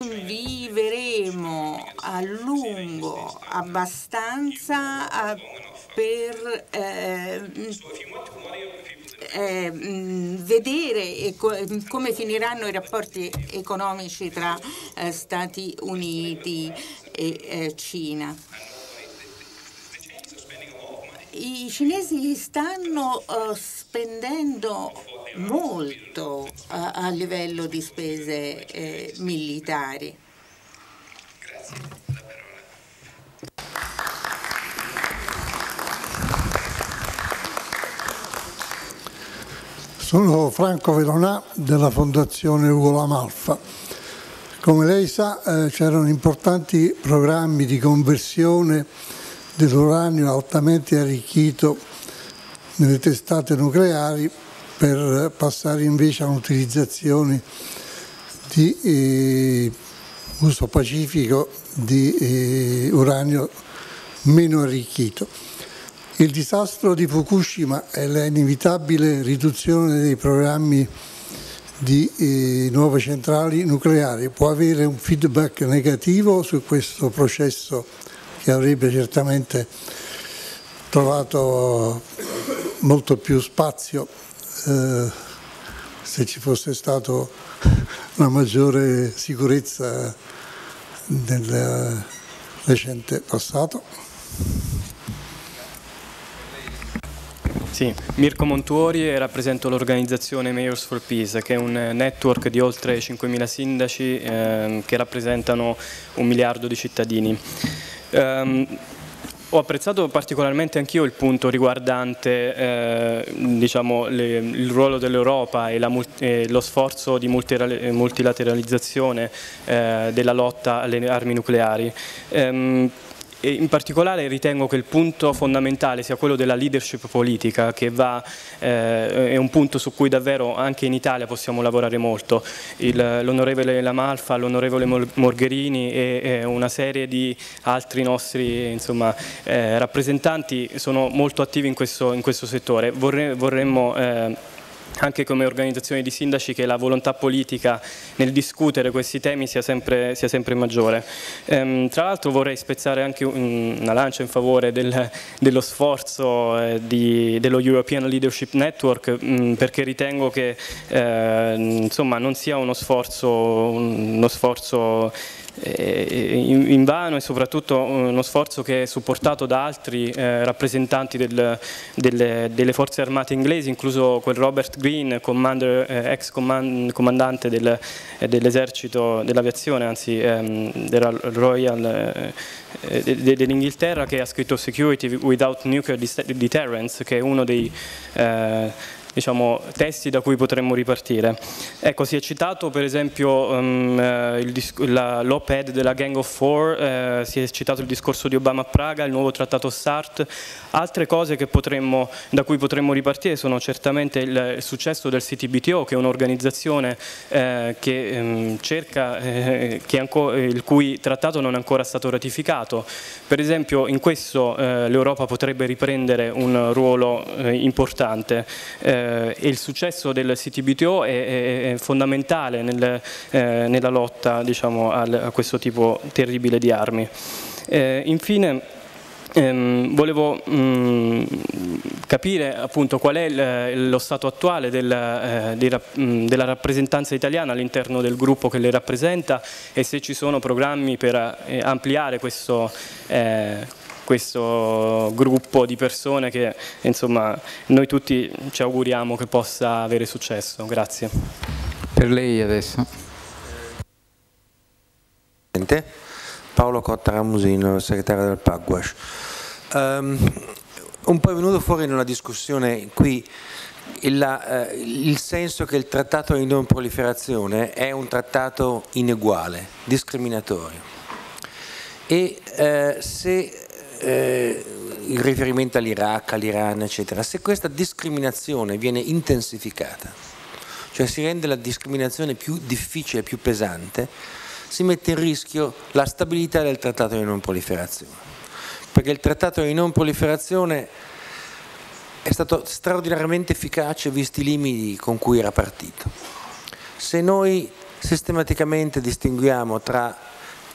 Vivremo a lungo abbastanza per vedere come finiranno i rapporti economici tra Stati Uniti e Cina. I cinesi stanno spendendo molto a livello di spese militari. Sono Franco Verona della Fondazione Ugo La Malfa. Come lei sa, c'erano importanti programmi di conversione dell'uranio altamente arricchito nelle testate nucleari per passare invece a un'utilizzazione di uso pacifico di uranio meno arricchito. Il disastro di Fukushima e l'inevitabile riduzione dei programmi di nuove centrali nucleari può avere un feedback negativo su questo processo che avrebbe certamente trovato molto più spazio se ci fosse stata una maggiore sicurezza nel recente passato. Sì, Mirko Montuori e rappresento l'organizzazione Mayors for Peace, che è un network di oltre 5.000 sindaci che rappresentano 1 miliardo di cittadini. Ho apprezzato particolarmente anch'io il punto riguardante il ruolo dell'Europa e lo sforzo di multilateralizzazione della lotta alle armi nucleari. E in particolare ritengo che il punto fondamentale sia quello della leadership politica, che è un punto su cui davvero anche in Italia possiamo lavorare molto. L'onorevole La Malfa, l'onorevole Morgherini e una serie di altri nostri rappresentanti sono molto attivi in questo settore. Vorremmo anche come organizzazione di sindaci che la volontà politica nel discutere questi temi sia sempre maggiore. Tra l'altro vorrei spezzare anche una lancia in favore dello sforzo dello European Leadership Network, perché ritengo che non sia uno sforzo in vano e soprattutto uno sforzo che è supportato da altri rappresentanti delle forze armate inglesi, incluso quel Robert Green, ex comandante dell'esercito dell'aviazione, anzi della Royal dell'Inghilterra, che ha scritto Security Without Nuclear Deterrence, che è uno dei testi da cui potremmo ripartire. Ecco, si è citato per esempio l'op-ed della Gang of Four, si è citato il discorso di Obama a Praga, il nuovo trattato START. Altre cose da cui potremmo ripartire sono certamente il successo del CTBTO, che è un'organizzazione il cui trattato non è ancora stato ratificato. Per esempio in questo l'Europa potrebbe riprendere un ruolo importante. E il successo del CTBTO è fondamentale nella lotta a questo tipo terribile di armi. Infine volevo capire appunto qual è lo stato attuale della rappresentanza italiana all'interno del gruppo che le rappresenta e se ci sono programmi per ampliare questo gruppo di persone che noi tutti ci auguriamo che possa avere successo. Grazie. Per lei adesso. Paolo Cotta Ramusino, segretario del Pugwash. Un po' è venuto fuori in una discussione qui il senso che il trattato di non proliferazione è un trattato ineguale, discriminatorio. E se il riferimento all'Iraq, all'Iran, eccetera, se questa discriminazione viene intensificata, cioè si rende la discriminazione più difficile, più pesante, si mette in rischio la stabilità del trattato di non proliferazione, perché il trattato di non proliferazione è stato straordinariamente efficace visti i limiti con cui era partito. Se noi sistematicamente distinguiamo tra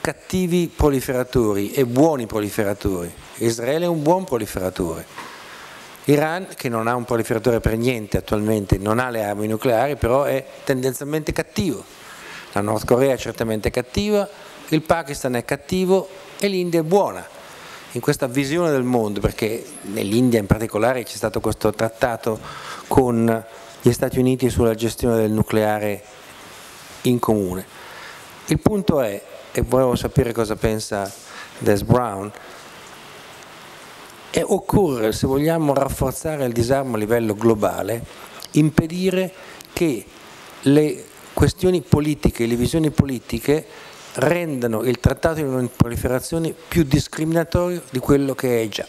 cattivi proliferatori e buoni proliferatori. Israele è un buon proliferatore, Iran, che non ha un proliferatore per niente attualmente, non ha le armi nucleari, però è tendenzialmente cattivo, la Nord Corea è certamente cattiva, il Pakistan è cattivo e l'India è buona. In questa visione del mondo, perché nell'India in particolare c'è stato questo trattato con gli Stati Uniti sulla gestione del nucleare in comune. Il punto è, e volevo sapere cosa pensa Des Brown, e occorre, se vogliamo rafforzare il disarmo a livello globale, impedire che le questioni politiche, le visioni politiche rendano il trattato di non proliferazione più discriminatorio di quello che è già.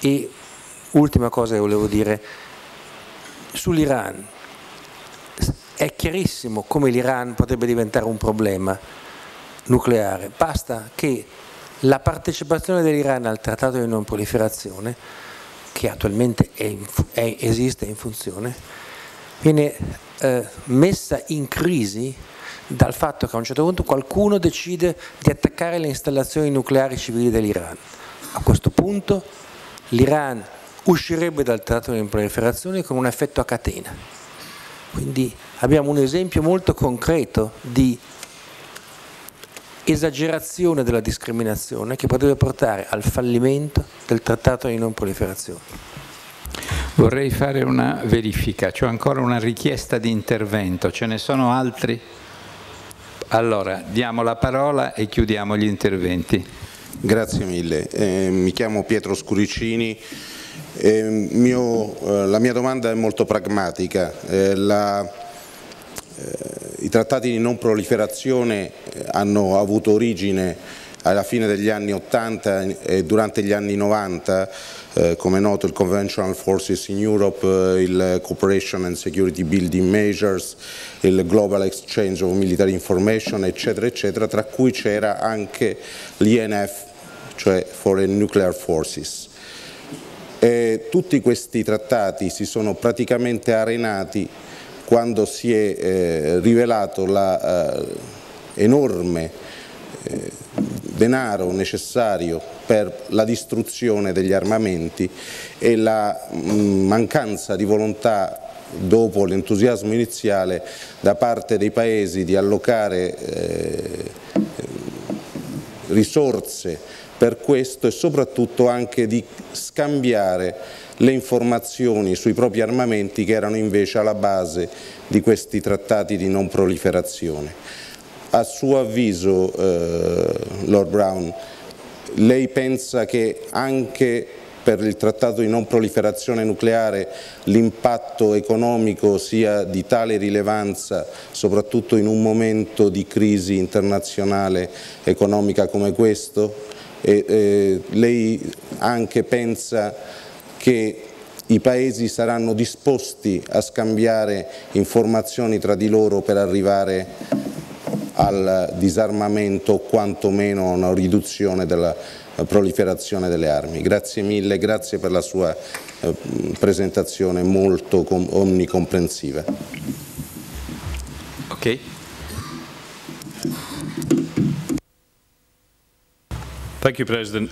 E ultima cosa che volevo dire, sull'Iran è chiarissimo come l'Iran potrebbe diventare un problema nucleare, basta che la partecipazione dell'Iran al trattato di non proliferazione, che attualmente esiste in funzione, viene messa in crisi dal fatto che a un certo punto qualcuno decide di attaccare le installazioni nucleari civili dell'Iran. A questo punto l'Iran uscirebbe dal trattato di non proliferazione con un effetto a catena. Quindi abbiamo un esempio molto concreto di esagerazione della discriminazione che potrebbe portare al fallimento del trattato di non proliferazione. Vorrei fare una verifica, c'è ancora una richiesta di intervento, ce ne sono altri? Allora diamo la parola e chiudiamo gli interventi. Grazie mille, mi chiamo Pietro Scuricini. La mia domanda è molto pragmatica. I trattati di non proliferazione hanno avuto origine alla fine degli anni 80 e durante gli anni 90, come è noto il Conventional Forces in Europe, il Cooperation and Security Building Measures, il Global Exchange of Military Information, eccetera, eccetera, tra cui c'era anche l'INF, cioè Foreign Nuclear Forces. E tutti questi trattati si sono praticamente arenati quando si è rivelato l'enorme denaro necessario per la distruzione degli armamenti e la mancanza di volontà, dopo l'entusiasmo iniziale, da parte dei paesi di allocare risorse per questo e soprattutto anche di scambiare le informazioni sui propri armamenti che erano invece alla base di questi trattati di non proliferazione. A suo avviso, Lord Brown, lei pensa che anche per il trattato di non proliferazione nucleare l'impatto economico sia di tale rilevanza, soprattutto in un momento di crisi internazionale economica come questo? Lei anche pensa che i paesi saranno disposti a scambiare informazioni tra di loro per arrivare al disarmamento o quantomeno a una riduzione della proliferazione delle armi? Grazie mille, grazie per la sua presentazione molto omnicomprensiva. Ok. Thank you, President.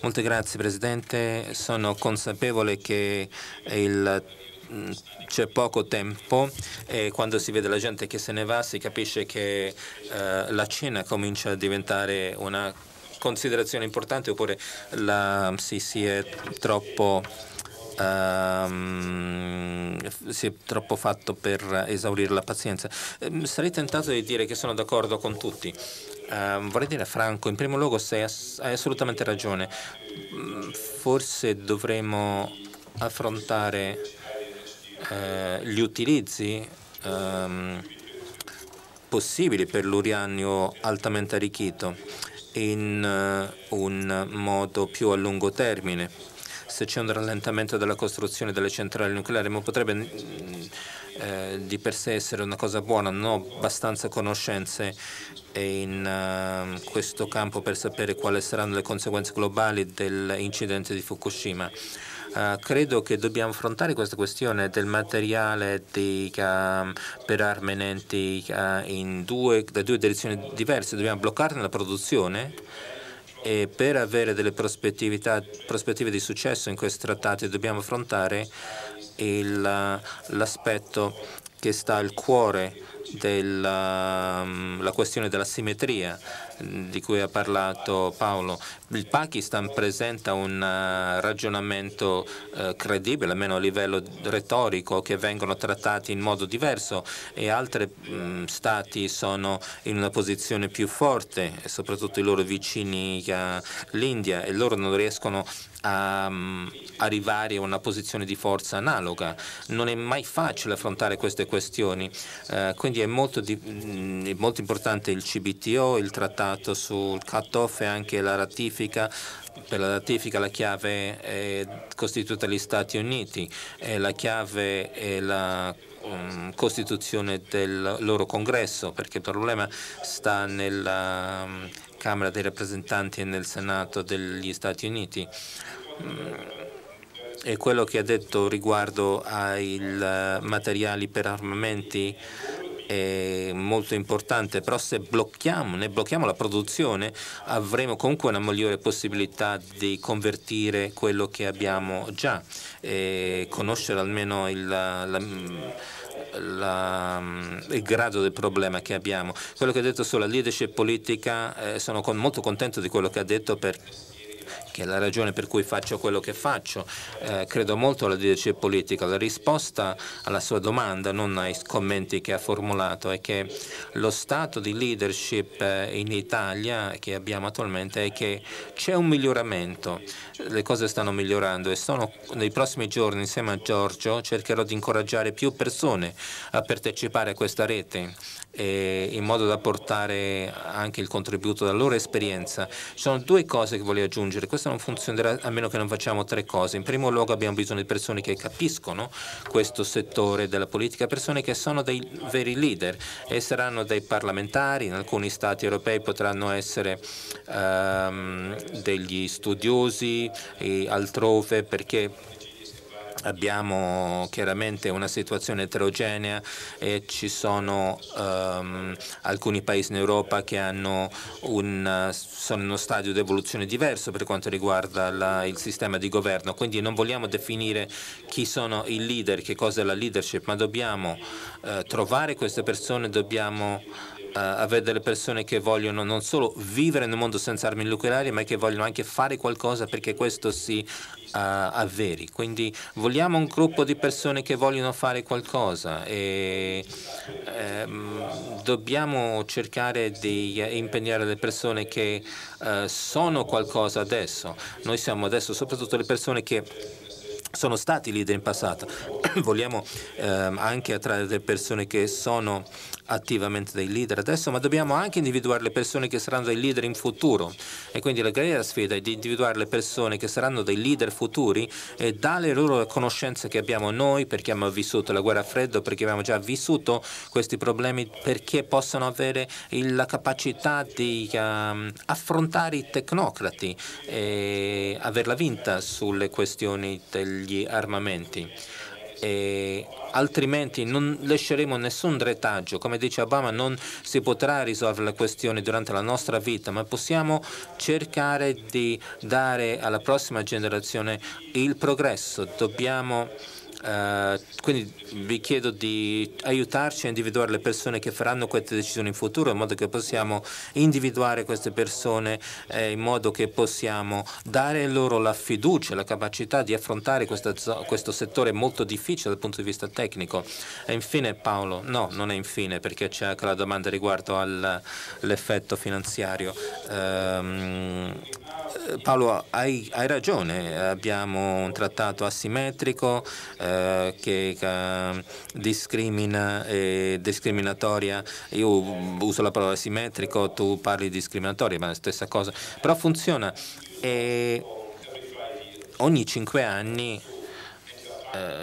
Molte grazie Presidente, sono consapevole che c'è poco tempo e quando si vede la gente che se ne va si capisce che la Cina comincia a diventare una considerazione importante, oppure si è troppo fatto per esaurire la pazienza. Sarei tentato di dire che sono d'accordo con tutti. Vorrei dire a Franco, in primo luogo hai assolutamente ragione, forse dovremmo affrontare gli utilizzi possibili per l'uranio altamente arricchito in un modo più a lungo termine. Se c'è un rallentamento della costruzione delle centrali nucleari, ma potrebbe di per sé essere una cosa buona, non ho abbastanza conoscenze in questo campo per sapere quali saranno le conseguenze globali dell'incidente di Fukushima. Credo che dobbiamo affrontare questa questione del materiale per armi inerti da due direzioni diverse. Dobbiamo bloccarne la produzione e per avere delle prospettive di successo in questi trattati dobbiamo affrontare l'aspetto che sta al cuore della questione della simmetria di cui ha parlato Paolo. Il Pakistan presenta un ragionamento credibile, almeno a livello retorico, che vengono trattati in modo diverso, e altri stati sono in una posizione più forte, e soprattutto i loro vicini, l'India, e loro non riescono a arrivare a una posizione di forza analoga. Non è mai facile affrontare queste questioni, quindi è molto importante il CBTO, il trattato sul cut-off, e anche la ratifica. Per la ratifica la chiave è costituita dagli Stati Uniti, e la chiave è la costituzione del loro congresso, perché il problema sta nella Camera dei rappresentanti e nel Senato degli Stati Uniti. E quello che ha detto riguardo ai materiali per armamenti è molto importante, però se ne blocchiamo la produzione avremo comunque una migliore possibilità di convertire quello che abbiamo già e conoscere almeno il grado del problema che abbiamo. Quello che ha detto sulla leadership politica, sono molto contento di quello che ha detto, che è la ragione per cui faccio quello che faccio. Credo molto alla leadership politica. La risposta alla sua domanda, non ai commenti che ha formulato, è che lo stato di leadership in Italia che abbiamo attualmente è che c'è un miglioramento, le cose stanno migliorando, e nei prossimi giorni insieme a Giorgio cercherò di incoraggiare più persone a partecipare a questa rete, in modo da portare anche il contributo della loro esperienza. Ci sono due cose che voglio aggiungere. Questo non funzionerà a meno che non facciamo tre cose. In primo luogo abbiamo bisogno di persone che capiscono questo settore della politica, persone che sono dei veri leader, e saranno dei parlamentari. In alcuni stati europei potranno essere degli studiosi e altrove, perché abbiamo chiaramente una situazione eterogenea e ci sono alcuni paesi in Europa che sono in uno stadio di evoluzione diverso per quanto riguarda il sistema di governo. Quindi non vogliamo definire chi sono i leader, che cosa è la leadership, ma dobbiamo trovare queste persone, dobbiamo avere delle persone che vogliono non solo vivere in un mondo senza armi nucleari, ma che vogliono anche fare qualcosa perché questo si avveri. Quindi vogliamo un gruppo di persone che vogliono fare qualcosa, e dobbiamo cercare di impegnare le persone che sono qualcosa adesso. Noi siamo adesso soprattutto le persone che sono stati leader in passato. Vogliamo anche attrarre delle persone che sono attivamente dei leader adesso, ma dobbiamo anche individuare le persone che saranno dei leader in futuro, e quindi la grande sfida è di individuare le persone che saranno dei leader futuri e dare loro le conoscenze che abbiamo noi, perché abbiamo vissuto la guerra fredda, perché abbiamo già vissuto questi problemi, perché possano avere la capacità di affrontare i tecnocrati e averla vinta sulle questioni degli armamenti. E altrimenti non lasceremo nessun retaggio. Come dice Obama, non si potrà risolvere la questione durante la nostra vita, ma possiamo cercare di dare alla prossima generazione il progresso. Quindi vi chiedo di aiutarci a individuare le persone che faranno queste decisioni in futuro, in modo che possiamo individuare queste persone, in modo che possiamo dare loro la fiducia, la capacità di affrontare questo settore molto difficile dal punto di vista tecnico. E infine Paolo, no, non è infine, perché c'è anche la domanda riguardo all'effetto finanziario. Paolo, hai ragione, abbiamo un trattato asimmetrico, che discrimina e discriminatoria. Io uso la parola simmetrico, tu parli di discriminatoria, ma è la stessa cosa, però funziona. E ogni 5 anni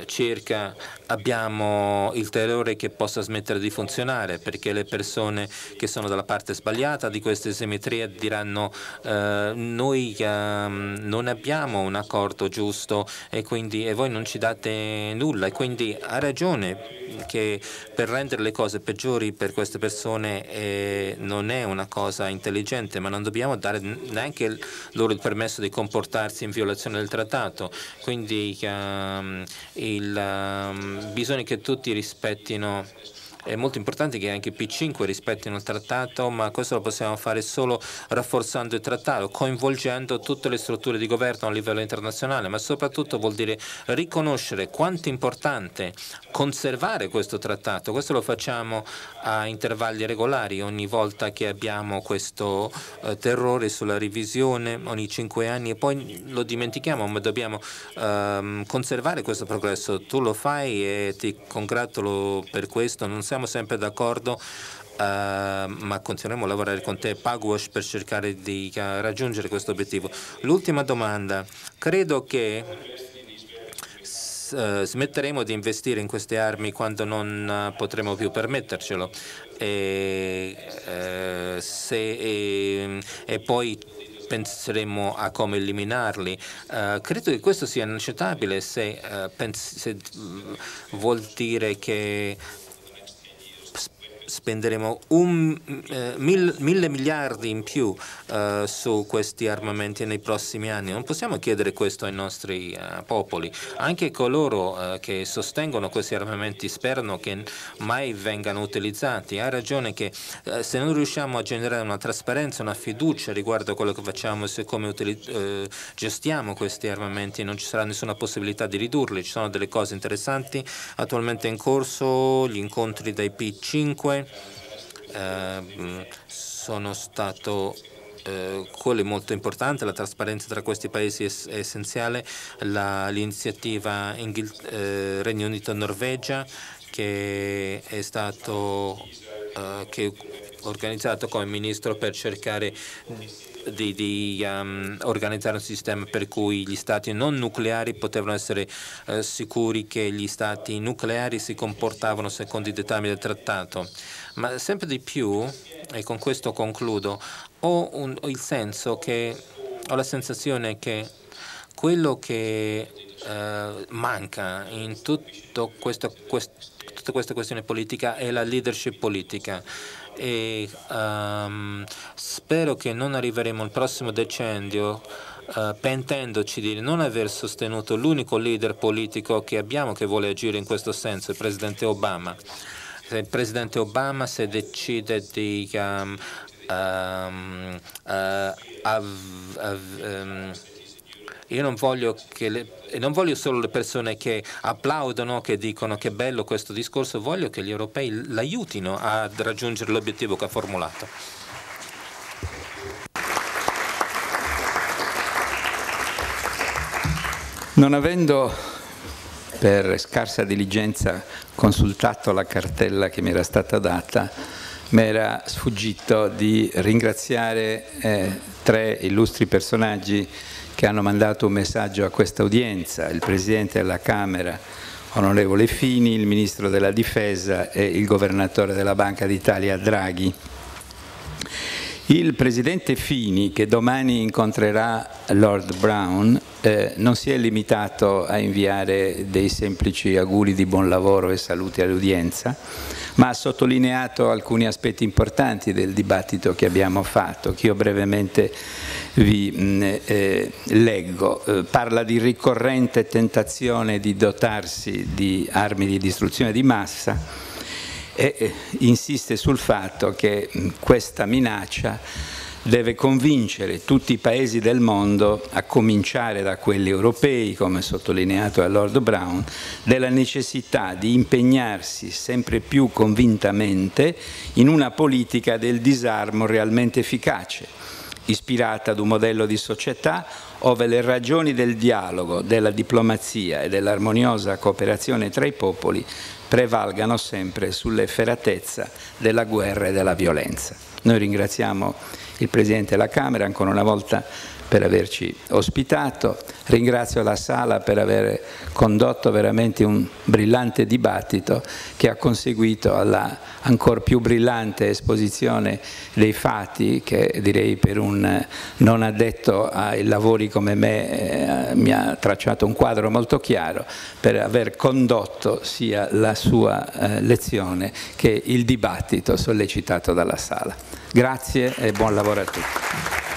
circa abbiamo il terrore che possa smettere di funzionare, perché le persone che sono dalla parte sbagliata di questa simmetria diranno noi non abbiamo un accordo giusto e quindi voi non ci date nulla, e quindi ha ragione che per rendere le cose peggiori per queste persone non è una cosa intelligente, ma non dobbiamo dare neanche loro il permesso di comportarsi in violazione del trattato. Quindi bisogna che tutti rispettino, è molto importante che anche i P5 rispettino il trattato, ma questo lo possiamo fare solo rafforzando il trattato, coinvolgendo tutte le strutture di governo a livello internazionale, ma soprattutto vuol dire riconoscere quanto è importante conservare questo trattato. Questo lo facciamo a intervalli regolari, ogni volta che abbiamo questo terrore sulla revisione, ogni 5 anni, e poi lo dimentichiamo, ma dobbiamo conservare questo progresso. Tu lo fai e ti congratulo per questo, non siamo sempre d'accordo, ma continueremo a lavorare con te, Pugwash, per cercare di raggiungere questo obiettivo. L'ultima domanda: credo che smetteremo di investire in queste armi quando non potremo più permettercelo, e poi penseremo a come eliminarli. Credo che questo sia inaccettabile, se vuol dire che spenderemo 1.000 miliardi in più su questi armamenti nei prossimi anni. Non possiamo chiedere questo ai nostri popoli. Anche coloro che sostengono questi armamenti sperano che mai vengano utilizzati. Ha ragione che se non riusciamo a generare una trasparenza, una fiducia riguardo a quello che facciamo e come gestiamo questi armamenti, non ci sarà nessuna possibilità di ridurli. Ci sono delle cose interessanti attualmente in corso, gli incontri dai P5. Sono stato quello è molto importante, la trasparenza tra questi paesi è essenziale, l'iniziativa Regno Unito-Norvegia che è stato organizzato come ministro per cercare di organizzare un sistema per cui gli stati non nucleari potevano essere sicuri che gli stati nucleari si comportavano secondo i dettami del trattato. Ma sempre di più, e con questo concludo, ho la sensazione che quello che manca in tutta questa questione politica è la leadership politica. E spero che non arriveremo al prossimo decennio pentendoci di non aver sostenuto l'unico leader politico che abbiamo che vuole agire in questo senso, il presidente Obama. Se il presidente Obama decide di io non voglio solo le persone che applaudono, che dicono che è bello questo discorso, voglio che gli europei l'aiutino a raggiungere l'obiettivo che ha formulato. Non avendo per scarsa diligenza consultato la cartella che mi era stata data, mi era sfuggito di ringraziare 3 illustri personaggi che hanno mandato un messaggio a questa udienza: il Presidente della Camera, onorevole Fini, il Ministro della Difesa e il Governatore della Banca d'Italia, Draghi. Il Presidente Fini, che domani incontrerà Lord Brown, non si è limitato a inviare dei semplici auguri di buon lavoro e saluti all'udienza, ma ha sottolineato alcuni aspetti importanti del dibattito che abbiamo fatto, che io brevemente vi leggo. Parla di ricorrente tentazione di dotarsi di armi di distruzione di massa e insiste sul fatto che questa minaccia deve convincere tutti i paesi del mondo, a cominciare da quelli europei, come sottolineato da Lord Brown, della necessità di impegnarsi sempre più convintamente in una politica del disarmo realmente efficace, ispirata ad un modello di società ove le ragioni del dialogo, della diplomazia e dell'armoniosa cooperazione tra i popoli prevalgano sempre sull'efferatezza della guerra e della violenza. Noi ringraziamo il Presidente della Camera, ancora una volta per averci ospitato, ringrazio la Sala per aver condotto veramente un brillante dibattito che ha conseguito alla ancora più brillante esposizione dei fatti che direi per un non addetto ai lavori come me mi ha tracciato un quadro molto chiaro, per aver condotto sia la sua lezione che il dibattito sollecitato dalla Sala. Grazie e buon lavoro a tutti.